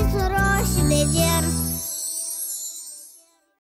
roșii de gers.